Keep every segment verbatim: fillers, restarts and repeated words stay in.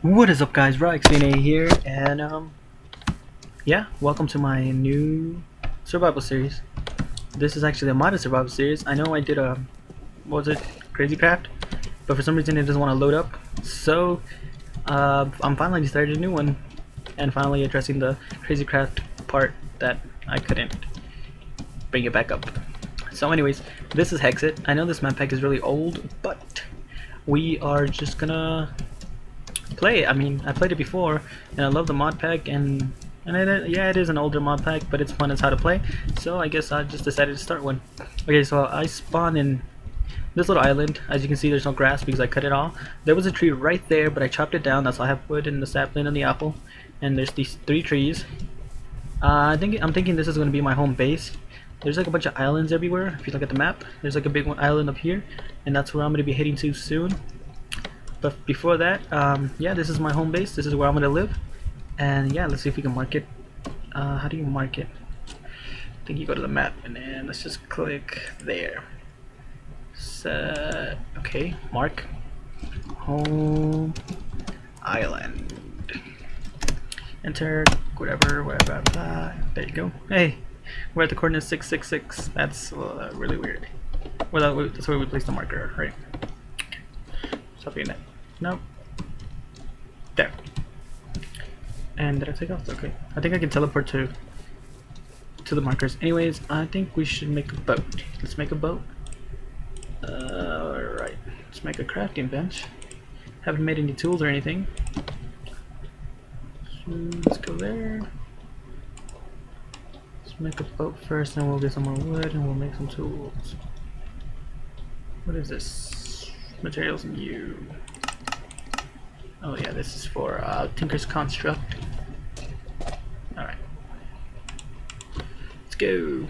What is up, guys? RxDnA here, and um, yeah, welcome to my new survival series. This is actually a modded survival series. I know I did a, what was it, CrazyCraft, but for some reason it doesn't want to load up. So uh, I'm finally starting a new one, and finally addressing the CrazyCraft part that I couldn't bring it back up. So, anyways, this is Hexxit. I know this map pack is really old, but we are just gonna play it. I mean, I played it before and I love the mod pack, and and it, yeah, it is an older mod pack, but it's fun as how to play. So I guess I just decided to start one. Okay, so I spawned in this little island. As you can see, there's no grass because I cut it all. There was a tree right there, but I chopped it down. That's why I have wood and the sapling and the apple. And there's these three trees. Uh, I think I'm thinking this is going to be my home base. There's like a bunch of islands everywhere. If you look at the map, there's like a big one island up here, and that's where I'm going to be heading to soon. But before that, um, yeah, this is my home base. This is where I'm gonna live, and yeah, let's see if we can mark it. Uh, how do you mark it? I think you go to the map, and then let's just click there. Set. Okay, mark home island. Enter whatever, whatever. Blah. There you go. Hey, we're at the coordinate six six six. That's uh, really weird. Well, that's where we place the marker, right? Stop doing that. No. There. And did I take off? Okay. I think I can teleport to to the markers. Anyways, I think we should make a boat. Let's make a boat. Uh, Alright. Let's make a crafting bench. Haven't made any tools or anything. So let's go there. Let's make a boat first, and we'll get some more wood, and we'll make some tools. What is this? Materials and you. Oh yeah, this is for uh, Tinker's Construct. Alright. Let's go.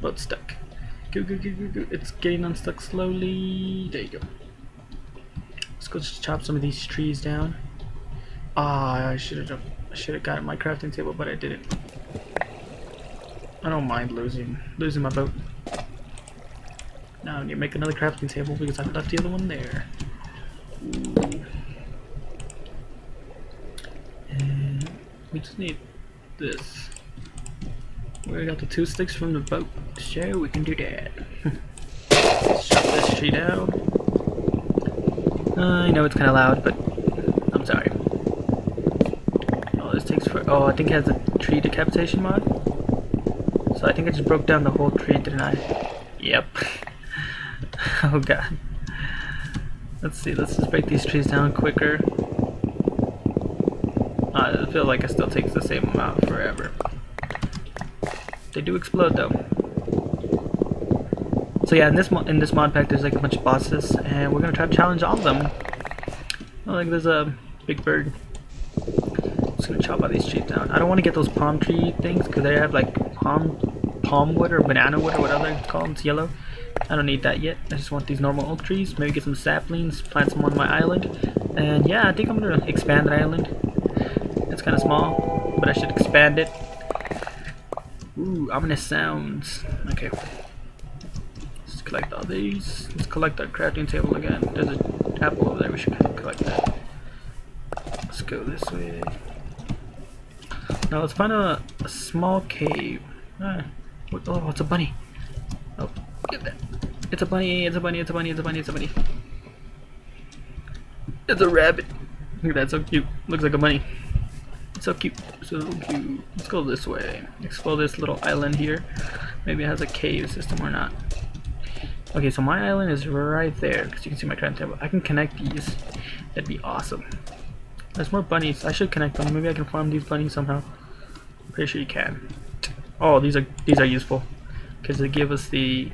Boat's stuck. Go, go, go, go, go. It's getting unstuck slowly. There you go. Let's go just chop some of these trees down. Ah, oh, I should have I should have gotten my crafting table, but I didn't. I don't mind losing losing my boat. Now I need to make another crafting table because I left the other one there. Ooh. And we just need this. We got the two sticks from the boat, so we can do that. Shut this tree down. I know it's kind of loud, but I'm sorry. Oh, this takes for. Oh, I think it has a tree decapitation mod. So I think I just broke down the whole tree, didn't I? Yep. Oh god. Let's see, let's just break these trees down quicker. Uh, I feel like it still takes the same amount forever. They do explode though. So yeah, in this mo in this mod pack there's like a bunch of bosses, and we're gonna try to challenge all of them. Oh, like there's a big bird. I'm just gonna chop all these trees down. I don't want to get those palm tree things because they have like palm palm wood or banana wood or whatever it's called. It's yellow. I don't need that yet. I just want these normal oak trees. Maybe get some saplings, plant some on my island, and yeah, I think I'm gonna expand the island. It's kind of small, but I should expand it. Ooh, ominous sounds. Okay, let's collect all these. Let's collect our crafting table again. There's an apple over there. We should collect that. Let's go this way. Now let's find a, a small cave. Ah, what, oh, it's a bunny. Oh, get that. It's a bunny, it's a bunny, it's a bunny, it's a bunny, it's a bunny. It's a rabbit. Look at that, so cute. Looks like a bunny. So cute, so cute. Let's go this way. Explore this little island here. Maybe it has a cave system or not. Okay, so my island is right there, because you can see my crafting table. I can connect these. That'd be awesome. There's more bunnies. I should connect them. Maybe I can farm these bunnies somehow. I'm pretty sure you can. Oh, these are these are useful, because they give us the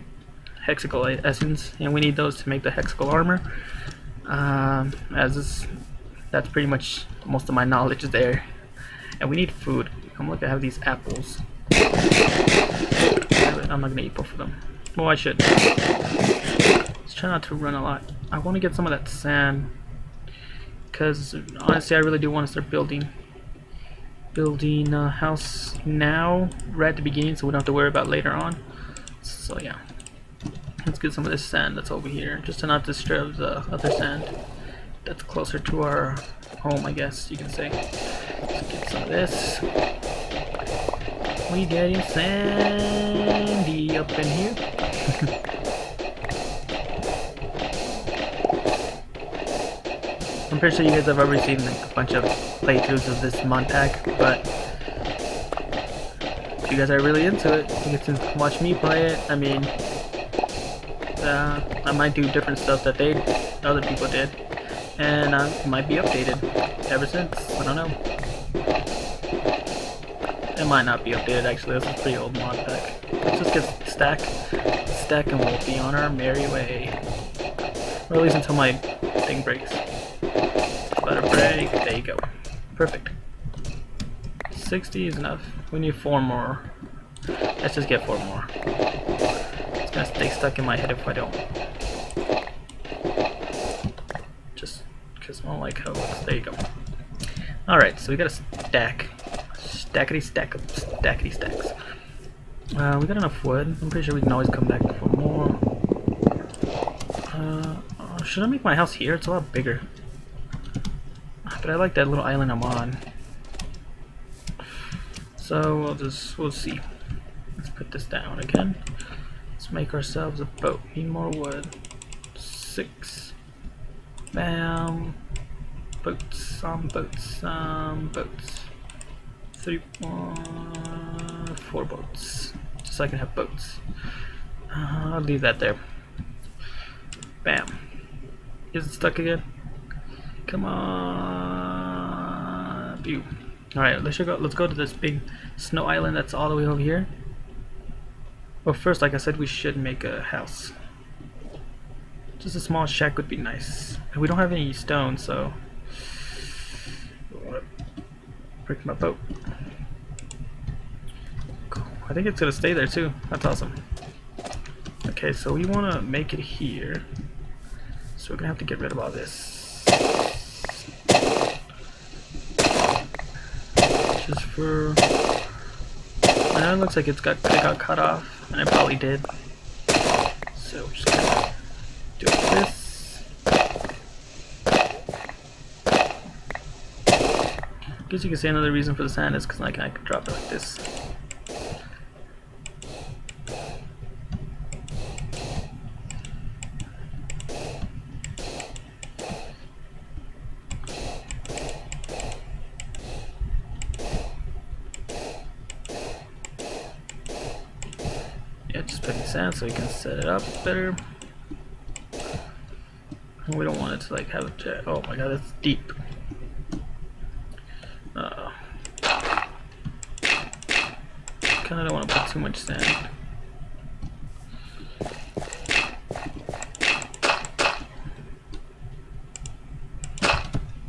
Hexical Essence, and we need those to make the Hexical Armor. Um, as this, that's pretty much most of my knowledge there. And we need food. I'm looking. I have these apples. I'm not gonna eat both of them. Well, I should. Let's try not to run a lot. I want to get some of that sand, because honestly, I really do want to start building. Building a house now, right at the beginning, so we don't have to worry about later on. So yeah, let's get some of this sand that's over here, just to not disturb the other sand. that's closer to our home, I guess you can say. Let's get some of this. We getting sandy up in here. I'm pretty sure you guys have already seen like a bunch of playthroughs of this Montag, but if you guys are really into it, you can watch me play it. I mean, uh, I might do different stuff that they, other people did, and uh, it might be updated ever since. I don't know. It might not be updated actually, this is a pretty old mod pack. Let's just get stack, stack and we'll be on our merry way. Or at least until my thing breaks. Let it break, there you go. Perfect. sixty is enough. We need four more. Let's just get four more. It's gonna stay stuck in my head if I don't. Just because I don't like how it looks. There you go. Alright, so we got a stack. Stackity stack, stackity stacks. Uh, we got enough wood. I'm pretty sure we can always come back for more. Uh, uh, should I make my house here? It's a lot bigger. But I like that little island I'm on. So we'll just we'll see. Let's put this down again. Let's make ourselves a boat. Need more wood. Six. Bam. Boats. Some boats. Some boats. Three, one, four boats, just so I can have boats. Uh, I'll leave that there. Bam. Is it stuck again? Come on. Pew. All right, let's go. Let's go to this big snow island that's all the way over here. Well, first, like I said, we should make a house. Just a small shack would be nice. And we don't have any stone, so. Break my boat. Cool. I think it's gonna stay there too. That's awesome. Okay, so we wanna make it here. So we're gonna have to get rid of all this. Just for. I know it looks like it's got it got cut off, and it probably did. So just gonna do this. I guess you can say another reason for the sand is because like, I can drop it like this. Yeah, just put the sand so we can set it up better. And we don't want it to like have a jet. Oh my god, that's deep. Uh oh. Kinda don't want to put too much sand.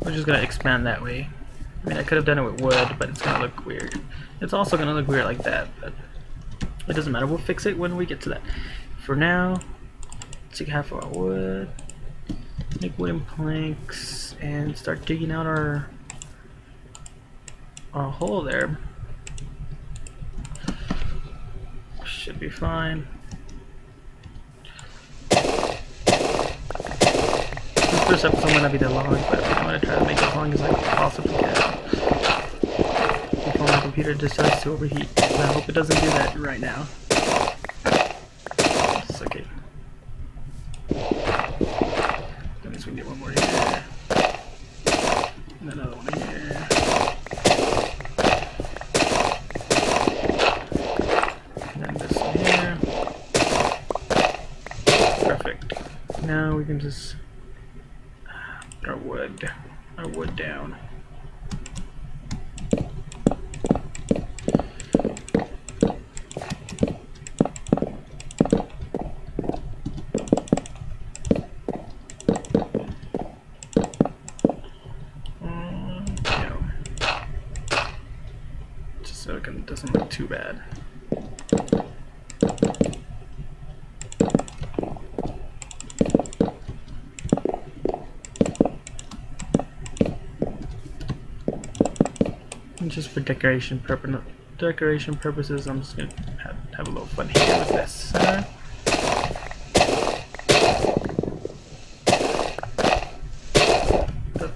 We're just gonna expand that way. I mean, I could have done it with wood, but it's gonna look weird. It's also gonna look weird like that, but it doesn't matter. We'll fix it when we get to that. For now, take half of our wood, make wooden planks, and start digging out our. A hole there should be fine. This first episode might not be that long, but I'm gonna try to make it as long as I possibly can before my computer decides to overheat. And I hope it doesn't do that right now. It's okay. That means we can get one more here, and another one here. Now we can just put our wood, our wood down. Mm, yeah. Just so it can, doesn't look too bad. Just for decoration purpose, decoration purposes, I'm just gonna have, have a little fun here with this. Uh,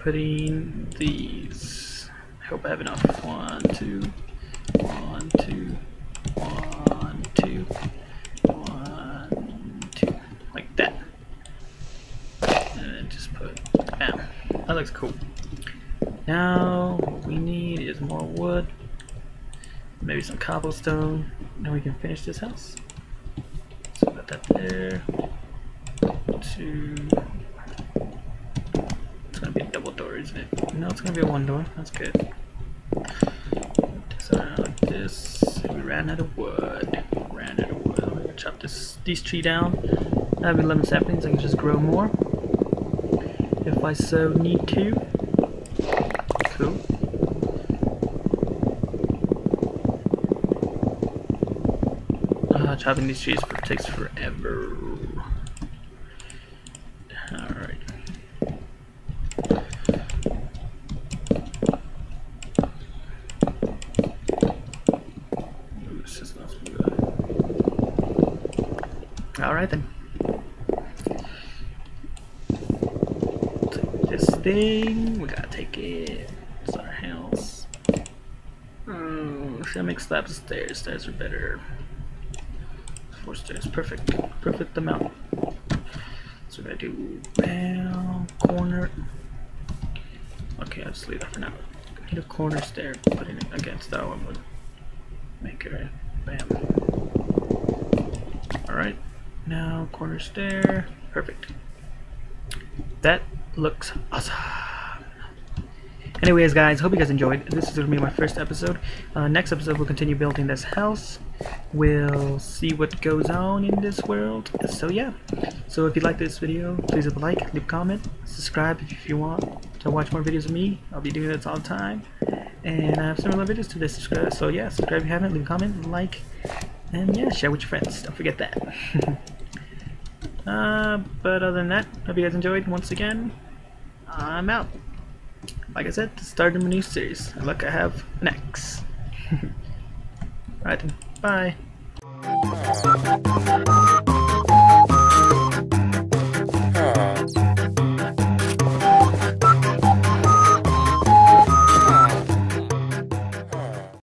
putting these. I hope I have enough. One, two, one, two, one, two, one, two, like that. And then just put, bam. That looks cool. Now what we need is more wood, maybe some cobblestone, and we can finish this house. So put that there. Two. It's gonna be a double door, isn't it? No, it's gonna be a one door. That's good. Design like this. We ran out of wood. Ran out of wood. I'm gonna chop this these tree down. I have eleven saplings. I can just grow more if I so need to. Cool. Uh, chopping these trees takes forever. Alright then. Take this thing, we gotta take it. It's our house. Oh, should I make slabs of stairs? Stairs are better. Four stairs, perfect. Perfect amount. So we're gonna do round corner. Okay, I'll just leave that for now. I need a corner stair, putting it against that one would make it right. Bam. Alright. Now, corner stair. Perfect. That looks awesome. Anyways, guys, hope you guys enjoyed. This is going to be my first episode. Uh, next episode, we'll continue building this house. We'll see what goes on in this world. So, yeah. So, if you like this video, please leave a like, leave a comment, subscribe if you want to watch more videos of me. I'll be doing this all the time. And I have similar videos to this. So, yeah, subscribe if you haven't, leave a comment, like, and yeah, share with your friends. Don't forget that. Uh, but other than that, hope you guys enjoyed. Once again, I'm out. Like I said, starting a new series. Look, I have an axe. Alright then, bye.